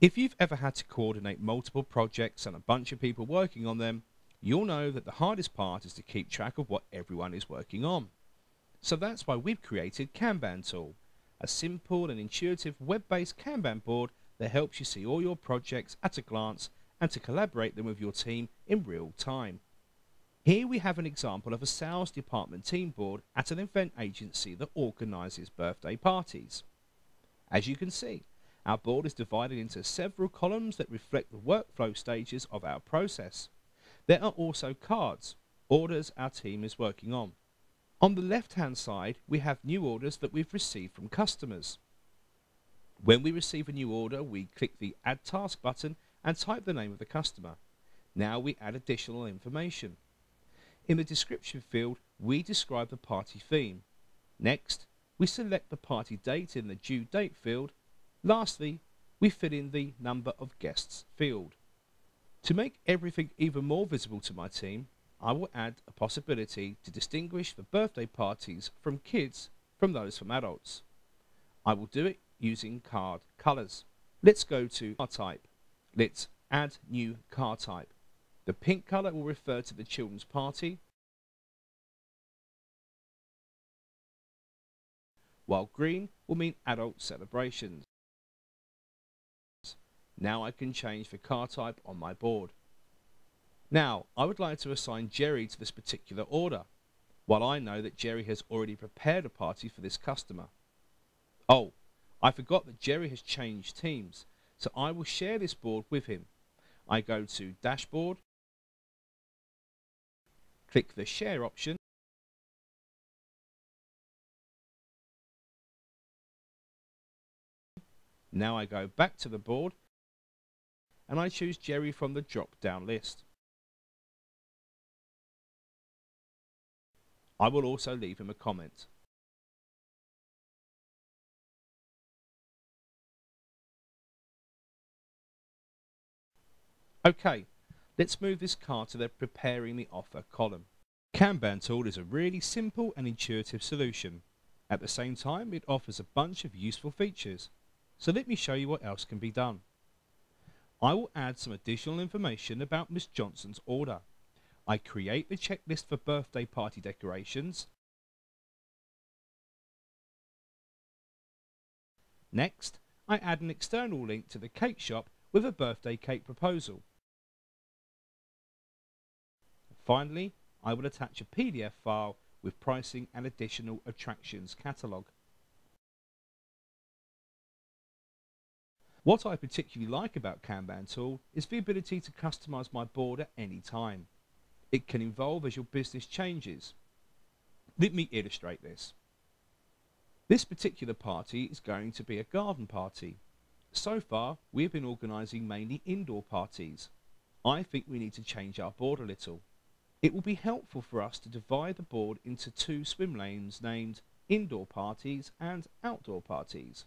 If you've ever had to coordinate multiple projects and a bunch of people working on them, you'll know that the hardest part is to keep track of what everyone is working on. So that's why we've created Kanban Tool, a simple and intuitive web-based Kanban board that helps you see all your projects at a glance and to collaborate them with your team in real time. Here we have an example of a sales department team board at an event agency that organises birthday parties. As you can see, our board is divided into several columns that reflect the workflow stages of our process. There are also cards, orders our team is working on. On the left-hand side, we have new orders that we've received from customers. When we receive a new order, we click the Add Task button and type the name of the customer. Now we add additional information. In the description field, we describe the party theme. Next, we select the party date in the Due Date field. Lastly, we fill in the Number of Guests field. To make everything even more visible to my team, I will add a possibility to distinguish the birthday parties from kids from those from adults. I will do it using card colours. Let's go to card type. Let's add new card type. The pink colour will refer to the children's party, while green will mean adult celebrations. Now I can change the card type on my board. Now I would like to assign Jerry to this particular order, while I know that Jerry has already prepared a party for this customer. Oh, I forgot that Jerry has changed teams, so I will share this board with him. I go to Dashboard, click the Share option, now I go back to the board, and I choose Jerry from the drop-down list. I will also leave him a comment. Okay, let's move this card to the Preparing the Offer column. Kanban Tool is a really simple and intuitive solution. At the same time, it offers a bunch of useful features. So let me show you what else can be done. I will add some additional information about Miss Johnson's order. I create the checklist for birthday party decorations. Next, I add an external link to the cake shop with a birthday cake proposal. Finally, I will attach a PDF file with pricing and additional attractions catalogue. What I particularly like about Kanban Tool is the ability to customize my board at any time. It can evolve as your business changes. Let me illustrate this. This particular party is going to be a garden party. So far, we have been organizing mainly indoor parties. I think we need to change our board a little. It will be helpful for us to divide the board into two swim lanes named Indoor Parties and Outdoor Parties.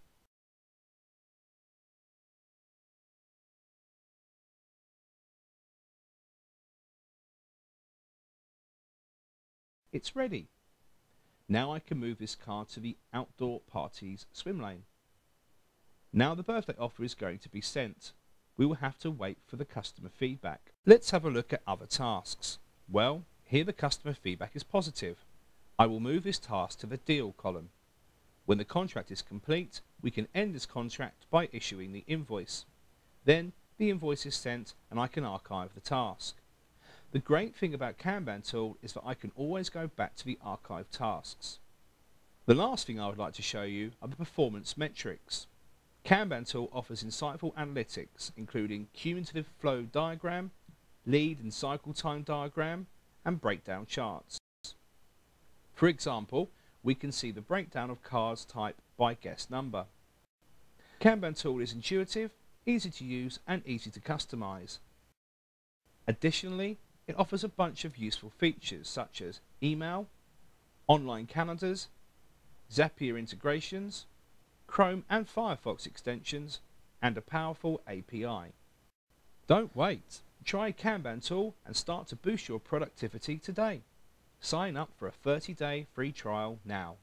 It's ready. Now I can move this card to the Outdoor Parties swim lane. Now the birthday offer is going to be sent. We will have to wait for the customer feedback. Let's have a look at other tasks. Well, here the customer feedback is positive. I will move this task to the Deal column. When the contract is complete, we can end this contract by issuing the invoice. Then the invoice is sent and I can archive the task. The great thing about Kanban Tool is that I can always go back to the archived tasks. The last thing I would like to show you are the performance metrics. Kanban Tool offers insightful analytics, including cumulative flow diagram, lead and cycle time diagram, and breakdown charts. For example, we can see the breakdown of cards type by guest number. Kanban Tool is intuitive, easy to use, and easy to customize. Additionally, it offers a bunch of useful features such as email, online calendars, Zapier integrations, Chrome and Firefox extensions, and a powerful API. Don't wait. Try Kanban Tool and start to boost your productivity today. Sign up for a 30-day free trial now.